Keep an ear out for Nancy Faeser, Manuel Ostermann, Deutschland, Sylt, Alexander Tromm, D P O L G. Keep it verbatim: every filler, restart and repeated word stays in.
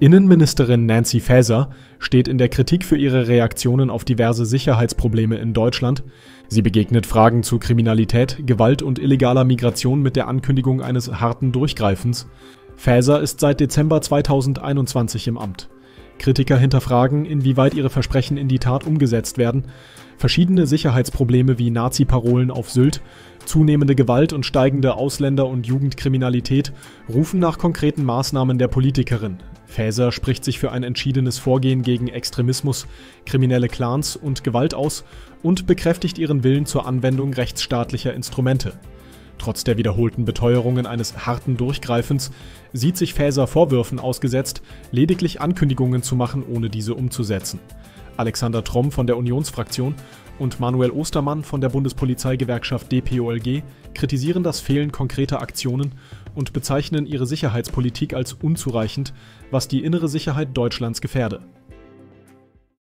Innenministerin Nancy Faeser steht in der Kritik für ihre Reaktionen auf diverse Sicherheitsprobleme in Deutschland. Sie begegnet Fragen zu Kriminalität, Gewalt und illegaler Migration mit der Ankündigung eines harten Durchgreifens. Faeser ist seit Dezember zweitausendeinundzwanzig im Amt. Kritiker hinterfragen, inwieweit ihre Versprechen in die Tat umgesetzt werden. Verschiedene Sicherheitsprobleme wie Nazi-Parolen auf Sylt, zunehmende Gewalt und steigende Ausländer- und Jugendkriminalität rufen nach konkreten Maßnahmen der Politikerin. Faeser spricht sich für ein entschiedenes Vorgehen gegen Extremismus, kriminelle Clans und Gewalt aus und bekräftigt ihren Willen zur Anwendung rechtsstaatlicher Instrumente. Trotz der wiederholten Beteuerungen eines harten Durchgreifens sieht sich Faeser Vorwürfen ausgesetzt, lediglich Ankündigungen zu machen, ohne diese umzusetzen. Alexander Tromm von der Unionsfraktion und Manuel Ostermann von der Bundespolizeigewerkschaft D P O L G kritisieren das Fehlen konkreter Aktionen und bezeichnen ihre Sicherheitspolitik als unzureichend, was die innere Sicherheit Deutschlands gefährde.